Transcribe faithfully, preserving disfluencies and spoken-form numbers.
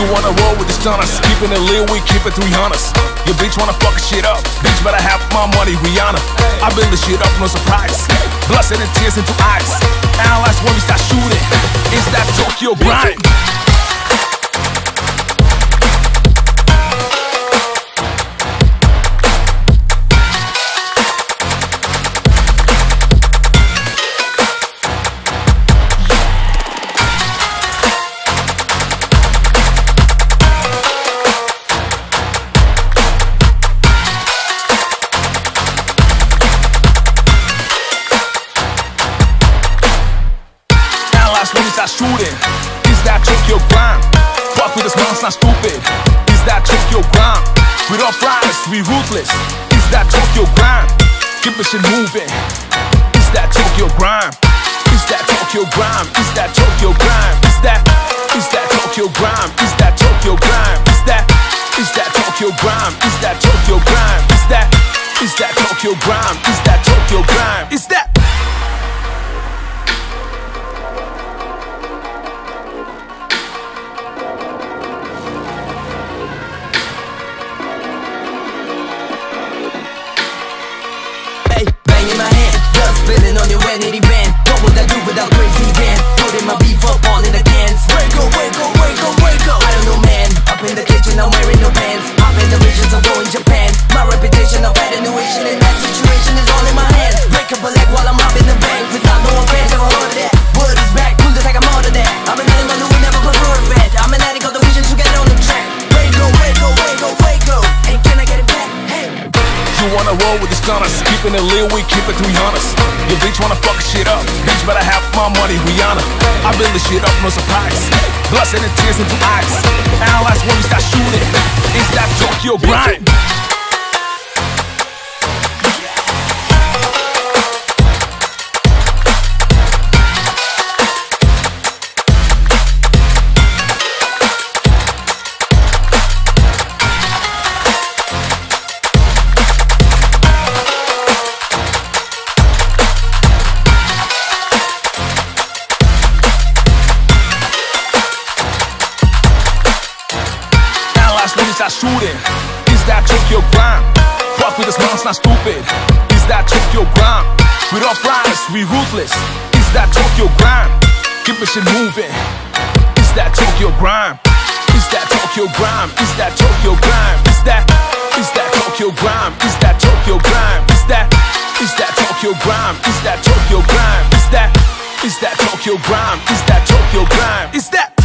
You wanna roll with this donuts? Keeping it real, we keep it three hundreds. Your bitch wanna fuck shit up, bitch better have my money, Rihanna. I build this shit up, no surprise. Blussin' and tears into eyes. Analyze when we start shooting. It's that Tokyo Grime. When we start shooting, is that Tokyo Grime? Fuck with us, man's not stupid. Is that Tokyo Grime? We don't promise, we ruthless. Is that Tokyo Grime? Keep the shit moving. Is that Tokyo Grime? Is that Tokyo Grime? Is that Tokyo Grime? Is that? Is that Tokyo Grime? Is that Tokyo Grime? Is that? Is that Tokyo Grime? Is that Tokyo Grime? Is that? Is that Tokyo Grime? Is that Tokyo Grime? Is that? Spilling on your vanity band. What would I do without crazy Dan? Putting my beef up all in the cans. Wake up, wake up, wake up, wake up. I don't know, man. Up in the kitchen, I'm wearing no pants. Up in the visions of going Japan. My reputation of attenuation in that situation is all in my hands. Break up a leg while I'm robbing the bank. Without no offense, never heard of that. Word is back, cool to take a out of that. I've been letting my Louis never prefer a vet. I'm an addict of the vision to get on the track. Wake up, wake up, wake up, wake up. And can I get it back? Hey. You wanna roll with this donuts? Keeping it real, we keep it three hundreds. Your bitch wanna fuck shit up, bitch better have my money, Rihanna. I build this shit up, no surprise. Blussin' and tears into eyes. Analyze when we start shooting. Is that Tokyo Grime? Start shooting. Is that Tokyo Grime? Fuck with us, man's not stupid. Is that Tokyo Grime? We don't promise, we ruthless. Is that Tokyo Grime? Keep the shit moving. Is that Tokyo Grime? Is that Tokyo Grime? Is that Tokyo Grime? Is that? Is that Tokyo Grime? Is that Tokyo Grime? Is that? Is that Tokyo Grime? Is that Tokyo Grime? Is that? Is that Tokyo Grime? Is that Tokyo Grime? Is that?